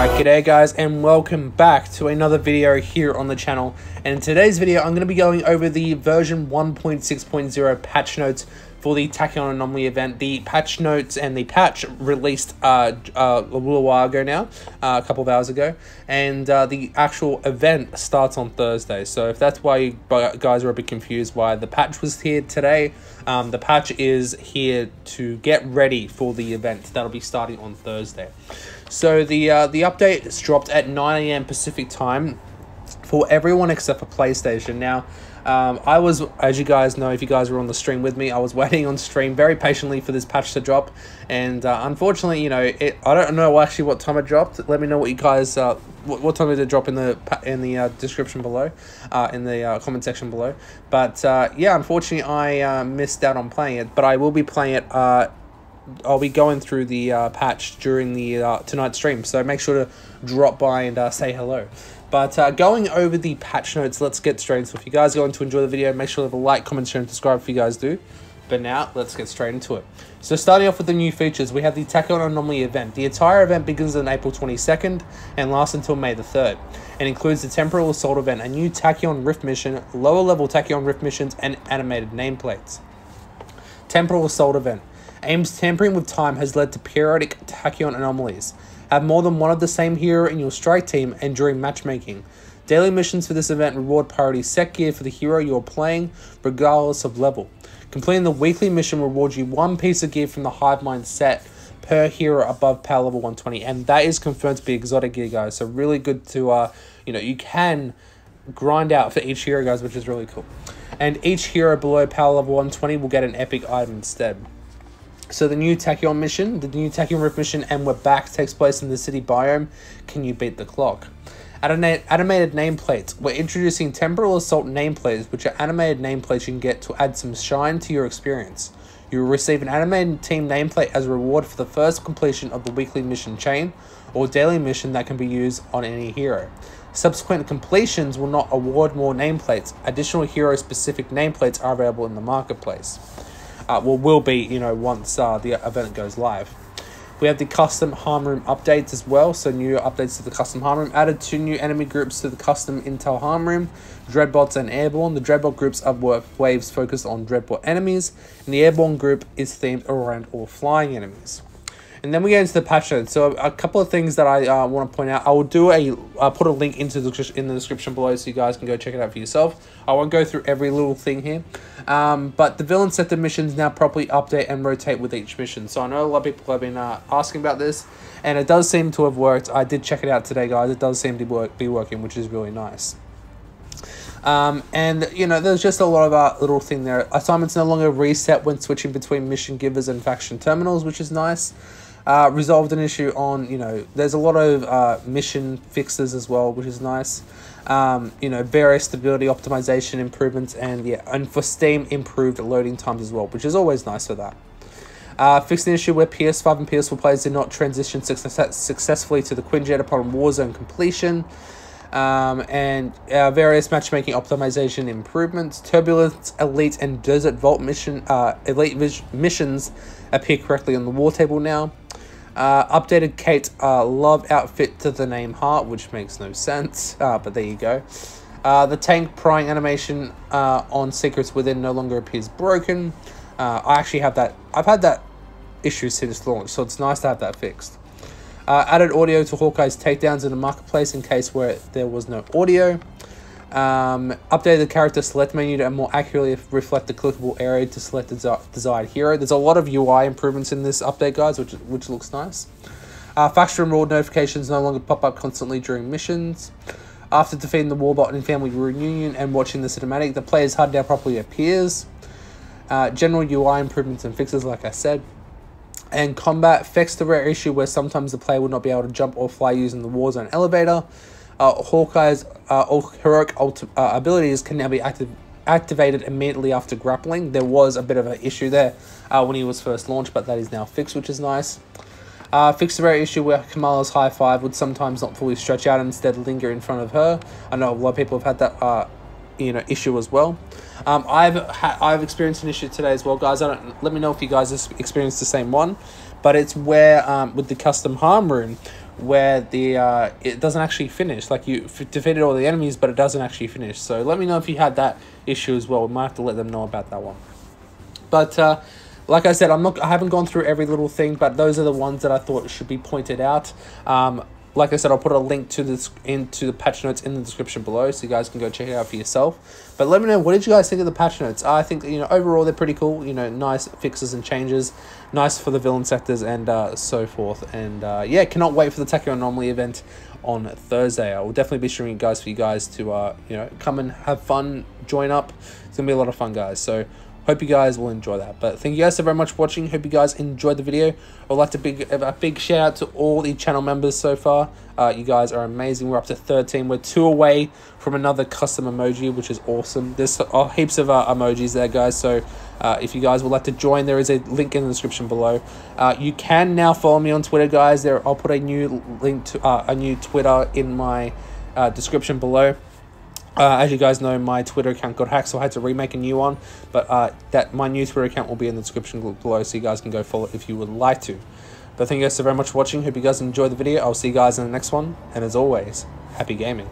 Alright, g'day guys, and welcome back to another video here on the channel. And in today's video, I'm going to be going over the version 1.6.0 patch notes for the Tachyon Anomaly event. The patch notes and the patch released a little while ago now, a couple of hours ago, and the actual event starts on Thursday. So if that's why you guys are a bit confused why the patch was here today, the patch is here to get ready for the event that'll be starting on Thursday. So the update is dropped at 9 AM Pacific time for everyone except for PlayStation. Now, I was, as you guys know, if you guys were on the stream with me, I was waiting on stream very patiently for this patch to drop, and unfortunately, you know, I don't know actually what time it dropped. Let me know what you guys, what time did it drop in the description below, in the comment section below. But yeah, unfortunately, I missed out on playing it, but I will be playing it. I'll be going through the patch during the tonight's stream, so make sure to drop by and say hello. But going over the patch notes, let's get straight into it. If you guys are going to enjoy the video, make sure to leave a like, comment, share, and subscribe if you guys do. But now, let's get straight into it. So starting off with the new features, we have the Tachyon Anomaly event. The entire event begins on April 22nd and lasts until May the 3rd, and includes the Temporal Assault event, a new Tachyon Rift mission, lower-level Tachyon Rift missions, and animated nameplates. Temporal Assault event. AIM's tampering with time has led to periodic Tachyon anomalies. Have more than one of the same hero in your strike team and during matchmaking. Daily missions for this event reward priority set gear for the hero you are playing, regardless of level. Completing the weekly mission rewards you one piece of gear from the Hive Mind set per hero above power level 120, and that is confirmed to be exotic gear, guys. So really good to, you know, you can grind out for each hero, guys, which is really cool. And each hero below power level 120 will get an epic item instead. So the new Tachyon mission, the new Tachyon Rift mission, and we're back, takes place in the city biome. Can you beat the clock? Animated nameplates. We're introducing Temporal Assault nameplates, which are animated nameplates you can get to add some shine to your experience. You will receive an animated team nameplate as a reward for the first completion of the weekly mission chain or daily mission that can be used on any hero. Subsequent completions will not award more nameplates. Additional hero-specific nameplates are available in the marketplace. Well, will be, you know, once the event goes live. We have the custom harm room updates as well, so new updates to the custom harm room. Added two new enemy groups to the custom intel harm room, Dreadbots and Airborne. The Dreadbot group's upward waves focused on Dreadbot enemies, and the Airborne group is themed around all flying enemies. And then we get into the patch notes. So a couple of things that I want to point out. I will do a put a link into the description below so you guys can go check it out for yourself. I won't go through every little thing here, but the villain sector missions now properly update and rotate with each mission. So I know a lot of people have been asking about this, and it does seem to have worked. I did check it out today, guys. It does seem to be working, which is really nice. And you know, there's just a lot of little thing there. Assignments no longer reset when switching between mission givers and faction terminals, which is nice. Resolved an issue on, you know, there's a lot of mission fixes as well, which is nice. You know, various stability optimization improvements, and yeah, and for Steam, improved loading times as well, which is always nice for that. Fixed an issue where PS5 and PS4 players did not transition successfully to the Quinjet upon Warzone completion. And various matchmaking optimization improvements. Turbulence, Elite, and Desert Vault mission, missions appear correctly on the War Table now. Updated Kate Love outfit to the name Heart, which makes no sense, but there you go. The tank prying animation on Secrets Within no longer appears broken. I actually have that. I've had that issue since launch, so it's nice to have that fixed. Added audio to Hawkeye's takedowns in the marketplace in case where there was no audio. Updated the character select menu to more accurately reflect the clickable area to select the desired hero. There's a lot of UI improvements in this update, guys, which looks nice. Faction reward notifications no longer pop up constantly during missions. After defeating the Warbot in Family Reunion and watching the cinematic, the player's HUD now properly appears. General UI improvements and fixes, like I said. And combat fixed the rare issue where sometimes the player would not be able to jump or fly using the Warzone elevator. Hawkeye's heroic abilities can now be activated immediately after grappling. There was a bit of an issue there when he was first launched, but that is now fixed, which is nice. Fixed the rare issue where Kamala's high five would sometimes not fully stretch out and instead linger in front of her. I know a lot of people have had that you know, issue as well. I've experienced an issue today as well, guys. Let me know if you guys experienced the same one, but it's where with the custom harm room, where the it doesn't actually finish. Like, you defeated all the enemies, but it doesn't actually finish. So let me know if you had that issue as well. We might have to let them know about that one. But like I said, I haven't gone through every little thing, but those are the ones that I thought should be pointed out. Like I said, I'll put a link to this into the patch notes in the description below, so you guys can go check it out for yourself. But let me know, what did you guys think of the patch notes? I think, you know, overall they're pretty cool. You know, nice fixes and changes, nice for the villain sectors and so forth. And yeah, cannot wait for the Tachyon Anomaly event on Thursday. I will definitely be streaming, guys, for you guys to you know, come and have fun, join up. It's gonna be a lot of fun, guys. So hope you guys will enjoy that. But thank you guys so very much for watching. Hope you guys enjoyed the video. I'd like to give a big shout out to all the channel members so far. You guys are amazing. We're up to 13. We're 2 away from another custom emoji, which is awesome. There's heaps of emojis there, guys. So if you guys would like to join, there is a link in the description below. You can now follow me on Twitter, guys. There, I'll put a new link to a new Twitter in my description below. As you guys know, my Twitter account got hacked, so I had to remake a new one, but my new Twitter account will be in the description below, so you guys can go follow it if you would like to. But thank you guys so very much for watching. Hope you guys enjoyed the video. I'll see you guys in the next one, and as always, happy gaming.